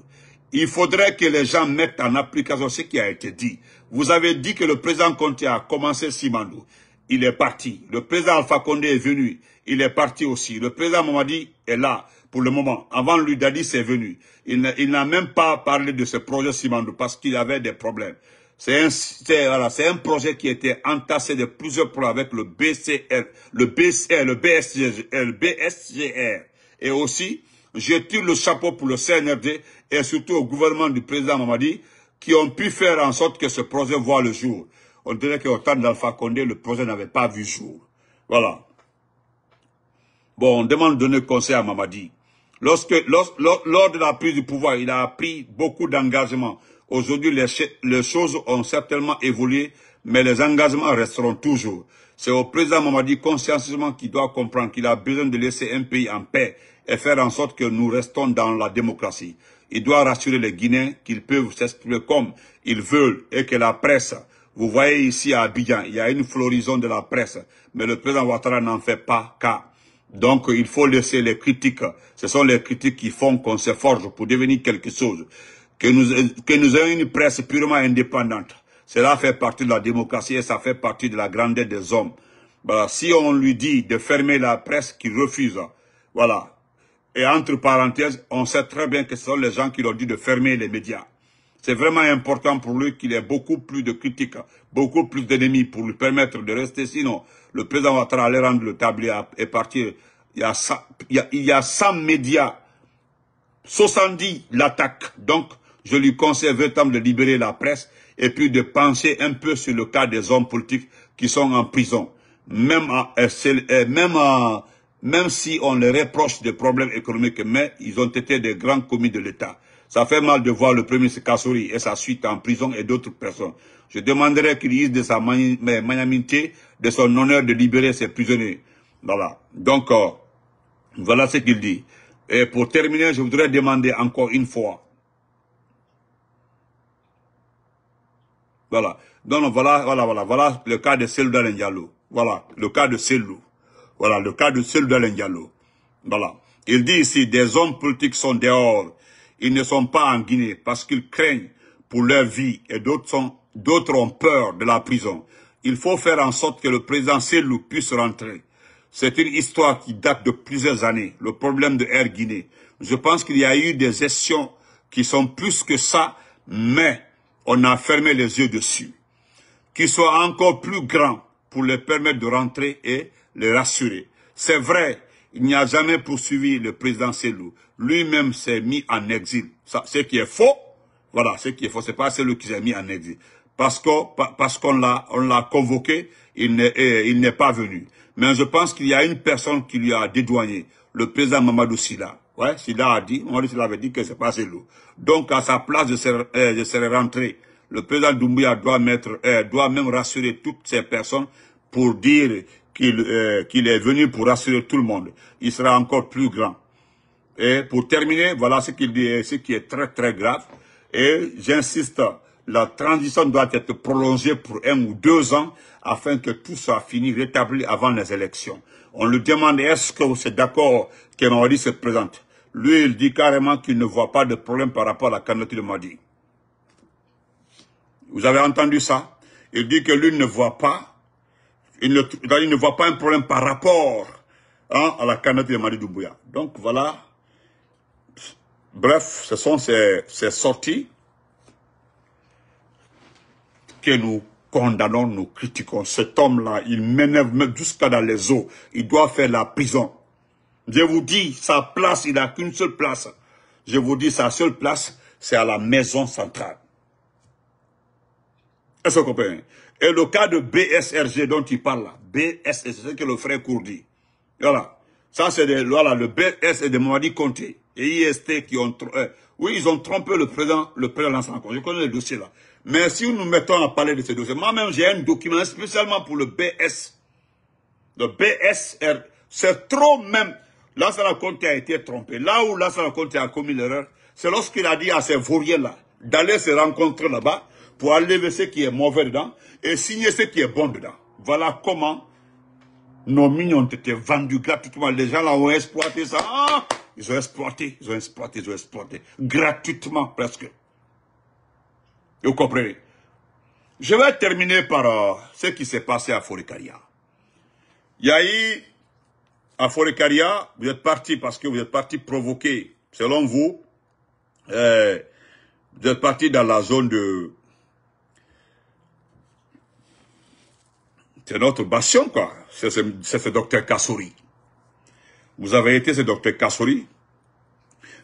Il faudrait que les gens mettent en application ce qui a été dit. Vous avez dit que le président Conté a commencé Simandou. Il est parti. Le président Alpha Condé est venu. Il est parti aussi. Le président Mamadi est là pour le moment. Avant lui, Dadis est venu. Il n'a même pas parlé de ce projet Simandou parce qu'il avait des problèmes. C'est un projet qui était entassé de plusieurs problèmes avec le BCR, le BSGR. Et aussi, je tire le chapeau pour le CNRD et surtout au gouvernement du président Mamadi qui ont pu faire en sorte que ce projet voit le jour. On dirait qu'au temps d'Alpha Condé, le projet n'avait pas vu jour. Voilà. Bon, on demande de donner conseil à Mamadi. Lors de la prise du pouvoir, il a pris beaucoup d'engagements. Aujourd'hui, les choses ont certainement évolué, mais les engagements resteront toujours. C'est au président Mamadi consciencieusement qu'il doit comprendre qu'il a besoin de laisser un pays en paix et faire en sorte que nous restons dans la démocratie. Il doit rassurer les Guinéens qu'ils peuvent s'exprimer comme ils veulent et que la presse... Vous voyez ici à Abidjan, il y a une floraison de la presse, mais le président Ouattara n'en fait pas cas. Donc, il faut laisser les critiques. Ce sont les critiques qui font qu'on se forge pour devenir quelque chose. Que nous ayons une presse purement indépendante. Cela fait partie de la démocratie et ça fait partie de la grandeur des hommes. Voilà. Si on lui dit de fermer la presse, qu'il refuse. Voilà. Et entre parenthèses, on sait très bien que ce sont les gens qui l'ont dit de fermer les médias. C'est vraiment important pour lui qu'il ait beaucoup plus de critiques, beaucoup plus d'ennemis pour lui permettre de rester. Sinon, le président Ouattara allait rendre le tablier et partir. Il y a 100 médias, 70 l'attaque. Donc, je lui conseille véritablement de libérer la presse et puis de penser un peu sur le cas des hommes politiques qui sont en prison. Même si on les reproche des problèmes économiques, mais ils ont été des grands commis de l'État. Ça fait mal de voir le premier Kassory et sa suite en prison et d'autres personnes. Je demanderai qu'il use de sa magnanimité, de son honneur de libérer ses prisonniers. Voilà. Donc, voilà ce qu'il dit. Et pour terminer, je voudrais demander encore une fois. Voilà. Donc, voilà le cas de Cellou Dalein Diallo. Voilà. Le cas de Cellou. Voilà. Le cas de Cellou Dalein Diallo. Voilà. Il dit ici, des hommes politiques sont dehors. Ils ne sont pas en Guinée parce qu'ils craignent pour leur vie et d'autres ont peur de la prison. Il faut faire en sorte que le président Cellou puisse rentrer. C'est une histoire qui date de plusieurs années, le problème de Air Guinée. Je pense qu'il y a eu des gestions qui sont plus que ça, mais on a fermé les yeux dessus. Qu'ils soient encore plus grands pour les permettre de rentrer et les rassurer. C'est vrai, il n'y a jamais poursuivi le président Cellou. Lui-même s'est mis en exil. Ce qui est faux, voilà, ce qui est faux, c'est pas Cellou qui s'est mis en exil. Parce qu'on l'a convoqué, il n'est pas venu. Mais je pense qu'il y a une personne qui lui a dédouané, le président Mamadou Sylla. Ouais, Mamadou Sylla avait dit que c'est pas Cellou. Donc, à sa place, je serai rentré. Le président Doumbouya doit même rassurer toutes ces personnes pour dire qu'il est venu pour rassurer tout le monde. Il sera encore plus grand. Et pour terminer, voilà ce qu'il dit, ce qui est très très grave. Et j'insiste, la transition doit être prolongée pour 1 ou 2 ans afin que tout soit fini, rétabli avant les élections. On lui demande est-ce que c'est d'accord que Mamadi se présente. Lui, il dit carrément qu'il ne voit pas de problème par rapport à la candidature de Mamadi. Vous avez entendu ça? Il dit que lui ne voit pas. Il ne voit pas un problème par rapport à la candidature de Mamadi Doumbouya. Donc voilà. Bref, ce sont ces sorties que nous condamnons, nous critiquons. Cet homme-là, il m'énerve même jusqu'à dans les eaux. Il doit faire la prison. Je vous dis, sa place, il n'a qu'une seule place. Je vous dis, sa seule place, c'est à la maison centrale. Est-ce que vous comprenez? Et le cas de BSRG dont il parle là, BSRG, c'est ce que le frère Kourdi. Voilà. Ça, c'est voilà, le BS et de Mamadi Conté et IST qui ont... oui, ils ont trompé le président Lansana Conté. Je connais le dossier là. Mais si nous mettons à parler de ce dossier, moi-même, j'ai un document spécialement pour le BS. Le BSR, c'est trop même... Lansana Conté a été trompé. Là où Lansana Conté a commis l'erreur, c'est lorsqu'il a dit à ces vauriers là d'aller se rencontrer là-bas pour enlever ce qui est mauvais dedans et signer ce qui est bon dedans. Voilà comment nos mines ont été vendues gratuitement. Les gens là ont exploité ça. Ah, ils ont exploité, ils ont exploité, ils ont exploité. Gratuitement presque. Vous comprenez? Je vais terminer par ce qui s'est passé à Forécariah. Il y a eu, à Forécariah, vous êtes parti parce que vous êtes parti provoquer, selon vous, vous êtes parti dans la zone de... C'est notre bastion, quoi. C'est ce docteur Kassory. Vous avez été ce docteur Kassory.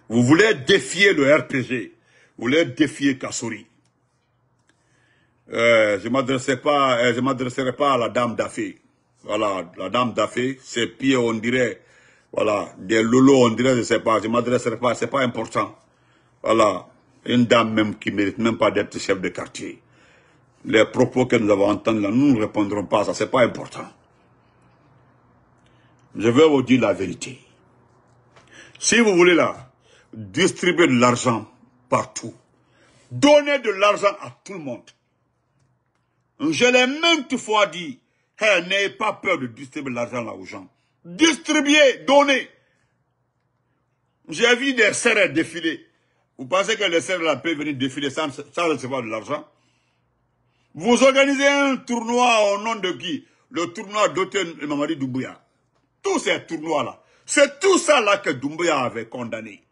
Vous voulez défier le RPG. Vous voulez défier Kassory. Je m'adresserai pas à la dame Daffé. Voilà, la dame Daffé, ses pieds, on dirait, voilà, des lolos, on dirait, je sais pas, je m'adresserai pas, c'est pas important. Voilà, une dame même qui mérite même pas d'être chef de quartier. Les propos que nous avons entendus là, nous ne répondrons pas à ça, c'est pas important. Je vais vous dire la vérité. Si vous voulez là, distribuer de l'argent partout, donner de l'argent à tout le monde. Je l'ai même toutefois dit, hey, n'ayez pas peur de distribuer l'argent là aux gens. Distribuez, donnez. J'ai vu des serres défiler. Vous pensez que les serres là peuvent venir défiler sans recevoir de l'argent? Vous organisez un tournoi au nom de qui? Le tournoi de Mamadi Doumbouya. Tous ces tournois là, c'est tout ça là que Doumbouya avait condamné.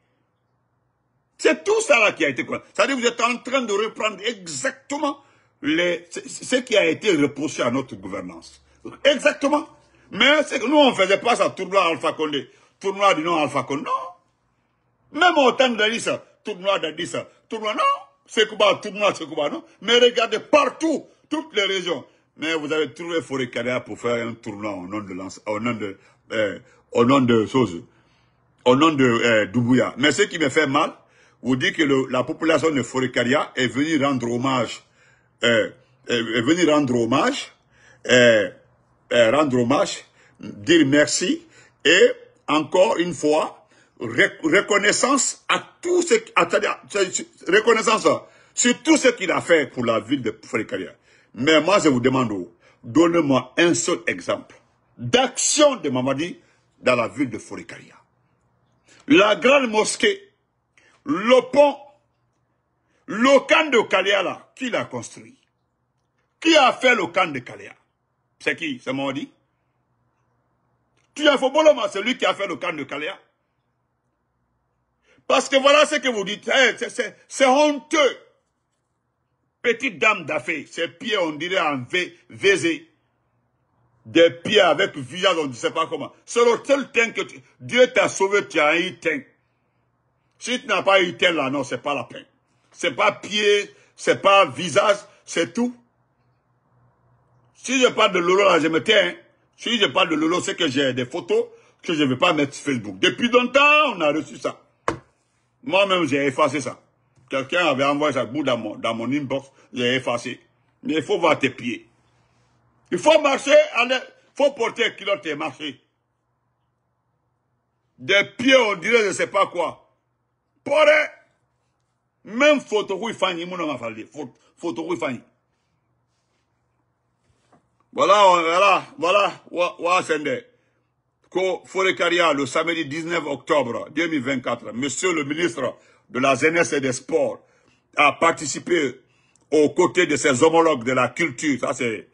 C'est tout ça là qui a été condamné. C'est-à-dire que vous êtes en train de reprendre exactement ce qui a été reproché à notre gouvernance. Exactement. Mais nous, on ne faisait pas ça, tournoi Alpha Condé. Tournoi du nom Alpha Condé, non. Même au temps de Dadis, tournoi Dadis, tournoi, non. C'est Cuba, tournoi, c'est Cuba, non. Mais regardez partout, toutes les régions. Mais vous avez trouvé Forécariah pour faire un tournoi au nom de Doumbouya. Mais ce qui me fait mal, vous dites que la population de Forécariah est venue rendre hommage dire merci et encore une fois reconnaissance à tout ce reconnaissance sur tout ce qu'il a fait pour la ville de Forécariah. Mais moi je vous demande, donnez-moi un seul exemple d'action de Mamadi dans la ville de Forécariah. La grande mosquée, le pont, le camp de Kaléa là, qui l'a construit? Qui a fait le camp de Kaléa? C'est qui? C'est Mamadi? Tu as Foboloma, c'est lui qui a fait le camp de Kaléa. Parce que voilà ce que vous dites, hey, c'est honteux. Petite dame d'affaires, ses pieds on dirait en VZ. Des pieds avec visage, on ne sait pas comment. C'est le tel teint que Dieu t'a sauvé, tu as eu teint. Si tu n'as pas eu teint là, non, c'est pas la peine. C'est pas pied, c'est pas visage, c'est tout. Si je parle de Lolo, là, je me tais. Hein. Si je parle de Lolo, c'est que j'ai des photos que je ne vais pas mettre sur Facebook. Depuis longtemps, on a reçu ça. Moi-même, j'ai effacé ça. Quelqu'un avait envoyé ça bout dans mon inbox, j'ai effacé. Mais il faut voir tes pieds. Il faut marcher, il faut porter un culotte et marcher. Des pieds, on dirait, je ne sais pas quoi. Porter. Même photo où il fallait, mon homme a fallu. Photo où il fallait. Voilà, Sende. Qu'au Forécariah, le samedi 19 octobre 2024, monsieur le ministre de la Jeunesse et des Sports a participé aux côtés de ses homologues de la culture. Ça, c'est,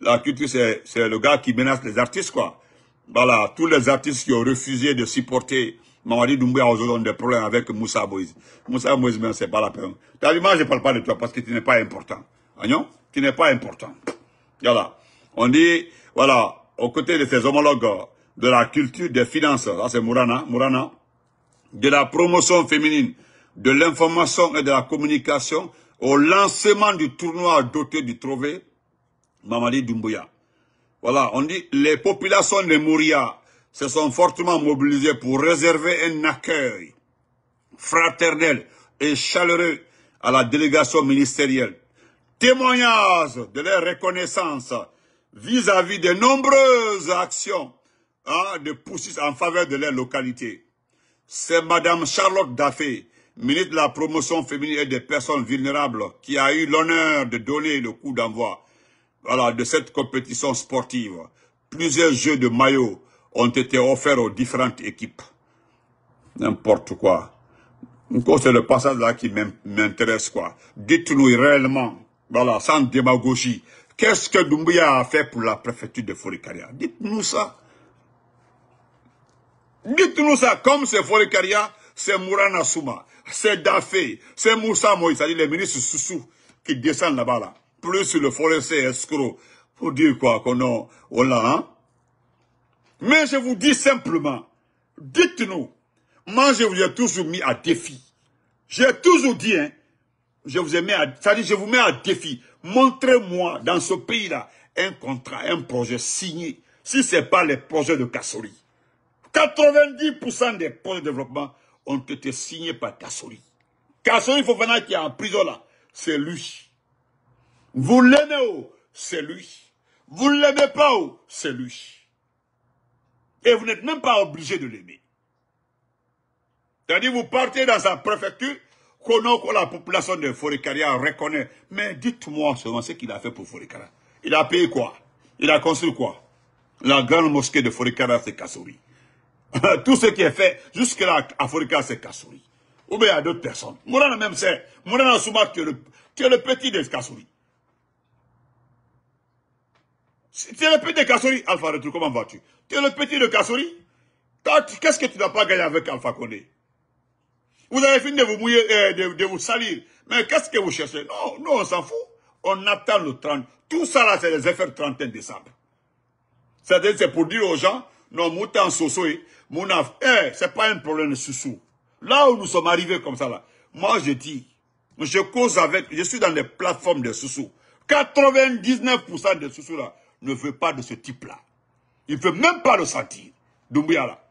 la culture, c'est le gars qui menace les artistes, quoi. Voilà, tous les artistes qui ont refusé de supporter Mamadi Doumbouya a des problèmes avec Moussa Moïse. Moussa Moïse, mais c'est pas la peine. T'as dit, moi, je parle pas de toi parce que tu n'es pas important. Agnon, tu n'es pas important. Voilà. On dit, voilà, aux côtés de ses homologues de la culture, des finances, là, c'est Mourana, de la promotion féminine, de l'information et de la communication, au lancement du tournoi doté du trophée Mamadi Doumbouya. Voilà. On dit, les populations de Mouria se sont fortement mobilisés pour réserver un accueil fraternel et chaleureux à la délégation ministérielle. Témoignage de leur reconnaissance vis-à-vis des nombreuses actions de poursuites en faveur de leur localité. C'est Madame Charlotte Daffé, ministre de la promotion féminine et des personnes vulnérables, qui a eu l'honneur de donner le coup d'envoi de cette compétition sportive. Plusieurs jeux de maillots ont été offerts aux différentes équipes. N'importe quoi. C'est le passage là qui m'intéresse, quoi. Dites-nous réellement, sans démagogie, qu'est-ce que Doumbouya a fait pour la préfecture de Forécariah? Dites-nous ça. Dites-nous ça, comme c'est Forécariah, c'est Mourana Soumah, c'est Daffé, c'est Moussa Moïse, c'est-à-dire les ministres Soussou qui descendent là-bas, là, plus le forestier escroc, pour dire quoi, qu'on l'a, hein? Mais je vous dis simplement, dites-nous, moi je vous ai toujours mis à défi. J'ai toujours dit, hein, je vous ai mis à, c'est-à-dire je vous mets à défi. Montrez-moi dans ce pays-là un contrat, un projet signé, si ce n'est pas les projets de Kassory. 90% des projets de développement ont été signés par Kassory. Kassory Fofana qui est en prison là, c'est lui. Vous l'aimez, c'est lui. Vous ne l'aimez pas, c'est lui. Et vous n'êtes même pas obligé de l'aimer. C'est-à-dire vous partez dans sa préfecture, que la population de Forécariah reconnaît. Mais dites-moi seulement ce qu'il a fait pour Forécariah. Il a payé quoi? Il a construit quoi? La grande mosquée de Forécariah, c'est Kassory. Tout ce qui est fait jusque-là à Forécariah, c'est Kassory. Ou bien à d'autres personnes. Mourana même c'est. Mourana Soumah, tu es le petit de Kassory. Tu es le petit de Kassory. Alpha Retour, comment vas-tu? Tu es le petit de Kassory. Qu'est-ce que tu n'as pas gagné avec Alpha Condé? Vous avez fini de vous mouiller, de vous salir. Mais qu'est-ce que vous cherchez? Non, nous on s'en fout. On attend le 30. Tout ça là, c'est les affaires 31 décembre. C'est-à-dire c'est pour dire aux gens, non, moutan sosoé, mounaf, c'est pas un problème de soussou. Là où nous sommes arrivés comme ça là, moi je dis, je cause avec, je suis dans les plateformes de soussou. 99% de soussou là ne veut pas de ce type là. Il ne veut même pas le sentir. Doumbouya là.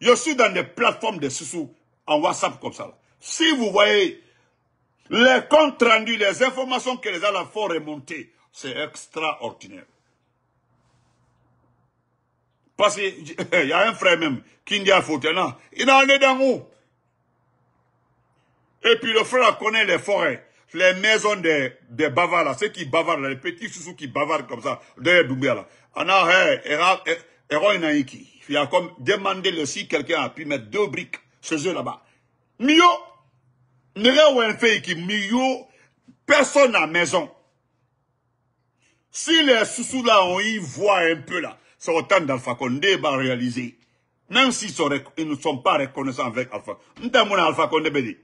Je suis dans les plateformes de soussou en WhatsApp comme ça là. Si vous voyez les comptes rendus, les informations que les gens font remonter, c'est extraordinaire. Parce qu'il y a un frère même qui dit à Fautenant, il en est dans où? Et puis le frère connaît les forêts, les maisons des bavards là, ceux qui bavardent, les petits soussous qui bavardent comme ça, derrière Doumbouya là. On a il a comme demandé le si quelqu'un a pu mettre 2 briques chez eux là-bas. Mio, n'est-ce pas un fait qui mio, personne à maison. Si les soussous là, on y voit un peu là. C'est autant d'Alpha Condé va réaliser. Même s'ils ne sont pas reconnaissants avec Alpha Condé. Nous avons Alpha Condé.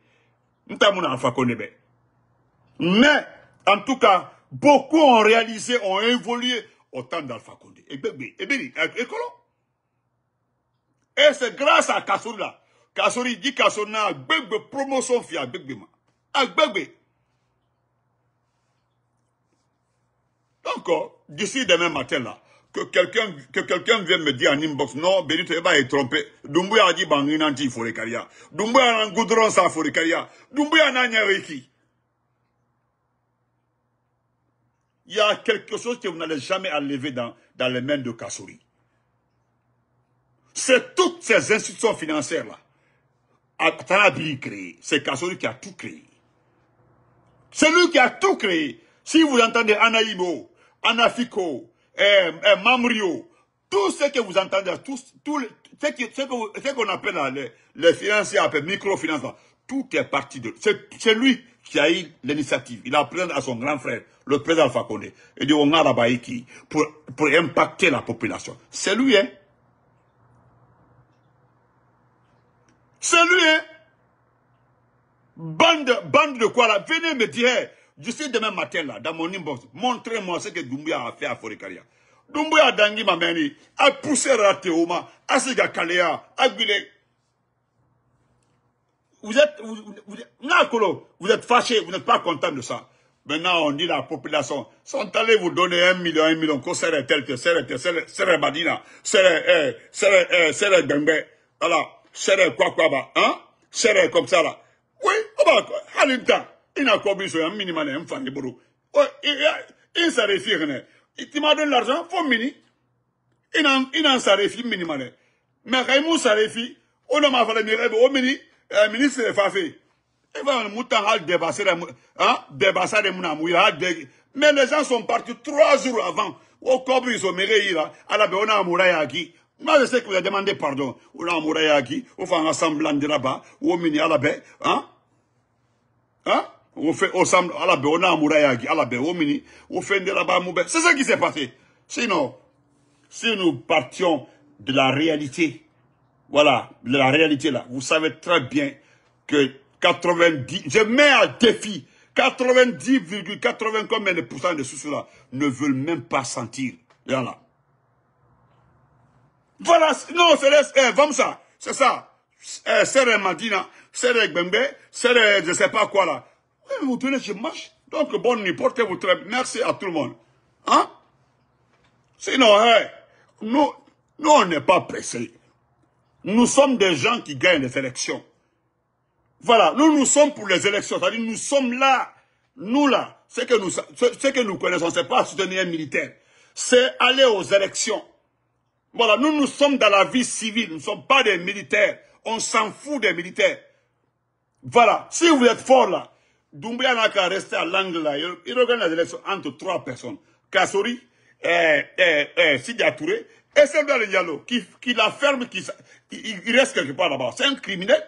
Nous avons Alpha Condé. Mais, en tout cas, beaucoup ont réalisé, ont évolué autant d'Alpha Condé. Et c'est grâce à Kassory là. Kassory dit Kassory a promotion fière. Donc, d'ici demain matin là, que quelqu'un vienne me dire en inbox, non, Benito est trompé. Doumbouya a dit, Banginanti, il faut les carrières. Doumbouya a un goudron, ça, il faut les carrières. Doumbouya n'a rien réussi. Il y a quelque chose que vous n'allez jamais enlever dans les mains de Kassory. C'est toutes ces institutions financières-là. C'est Kassory qui a tout créé. C'est lui qui a tout créé. Si vous entendez Anaïbo, Anafiko, Mamrio, tout ce que vous entendez, tout ce qu'on appelle là, les financiers, microfinance, tout est parti de... C'est lui qui a eu l'initiative. Il a présenté à son grand frère, le président Alpha Condé, et dit, on a la baïki pour impacter la population. C'est lui, hein? C'est lui, hein? Bande de quoi là? Venez me dire... D'ici demain matin, là, dans mon inbox, montrez-moi ce que Doumbouya a fait à Forécariah. Doumbouya Dangi Mameni a poussé Ratéoma, a Siga Kalea, a Guilé. Vous êtes fâchés, vous n'êtes pas contents de ça. Maintenant, on dit la population, sont allés vous donner 1 million, qu'on serait tel que serait Badina, serait Gangbe, alors, serait quoi, bah, hein? Serait comme ça, là. Oui, on va, Halinta. Il n'a qu'à oublier un minimal, un fan de boulot. Il s'en réfie, René. Il m'a donné l'argent, faut mini. Il en s'en réfie, minimal. Mais Raymond s'en réfie, on a ma valeur, on mini, ministre de Fafé. Mais les gens sont partis 3 jours avant. Au Kobu, ils ont méré là. À la on a Mourayaki. Moi, je sais que vous avez demandé pardon. On a Mourayaki. On fait un rassemblement de là-bas. On mini à la baie. Hein? Hein? On fait ensemble à la baie. On a Mourayaki. À la baie. On mini. On fait de là-bas. C'est ça qui s'est passé. Sinon, si nous partions de la réalité, voilà, de la réalité là, vous savez très bien que 90, je mets à défi, 90,80 combien de pourcents de ceux-là ne veulent même pas sentir. Voilà. Voilà, non, c'est comme ça, c'est ça. C'est les Madina, c'est les Gbembe, c'est les je ne sais pas quoi là. Vous tenez, je marche. Donc, bon, n'importe vous très merci à tout le monde. Hein? Sinon, hey, nous on n'est pas pressés. Nous sommes des gens qui gagnent les élections. Voilà, nous sommes pour les élections. C'est-à-dire, nous sommes là. Nous, là, ce que nous connaissons, c'est pas soutenir un militaire. C'est aller aux élections. Voilà, nous sommes dans la vie civile. Nous ne sommes pas des militaires. On s'en fout des militaires. Voilà, si vous êtes fort, là, Doumbouya n'a qu'à rester à l'angle, là. Il regarde les élections entre 3 personnes. Kassory, Sidya Touré et Cellou Dalein Diallo qui la ferme, il reste quelque part là-bas. C'est un criminel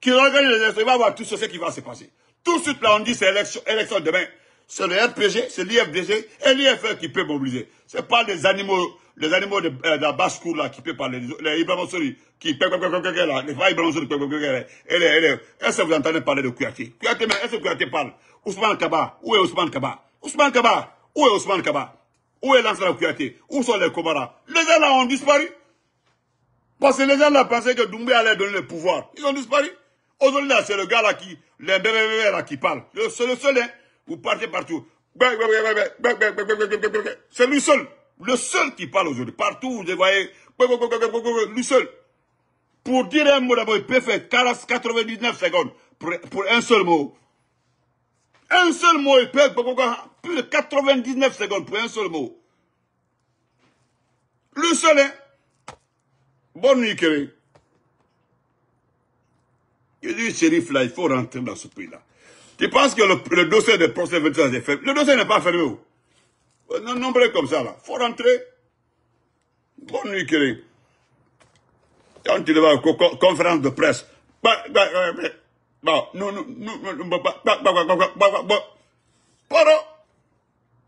qui organise les élections. Il va voir tout ce qui va se passer. Tout de suite, là, on dit c'est élection demain. C'est le RPG, c'est l'IFDG et l'IFR qui peut mobiliser. Ce n'est pas les animaux de la basse-cour là qui peuvent parler. Les Ibrahimovic qui peuvent là. Les Ibrahimovic est-ce que vous entendez parler de Kouyaté? Kouyaté, mais est-ce que Kouyaté parle? Ousmane Kaba, où est Ousmane Kaba? Ousmane Kaba, où est Ousmane Kaba? Où est Lansana Conté? Où sont les Kobara? Les gens là ont disparu. Parce que les gens là pensaient que Doumbouya allait donner le pouvoir. Ils ont disparu. Aujourd'hui là, c'est le gars là qui, les bébés là qui parle. C'est le seul, hein. Vous partez partout. C'est lui seul. Le seul qui parle aujourd'hui. Partout, vous voyez, lui seul. Pour dire un mot d'abord, il peut faire 99 secondes pour un seul mot. Un seul mot, il peut plus de 99 secondes pour un seul mot. Le seul est... Bonne nuit, Kéré. Je dis, shérif, là, il faut rentrer dans ce pays-là. Tu penses que le dossier des procès 25 est fermé? Le dossier n'est pas fermé. Non, nombreux comme ça, là. Il faut rentrer. Bonne nuit, Kéré. Quand tu vas à la conférence de presse...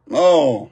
Non.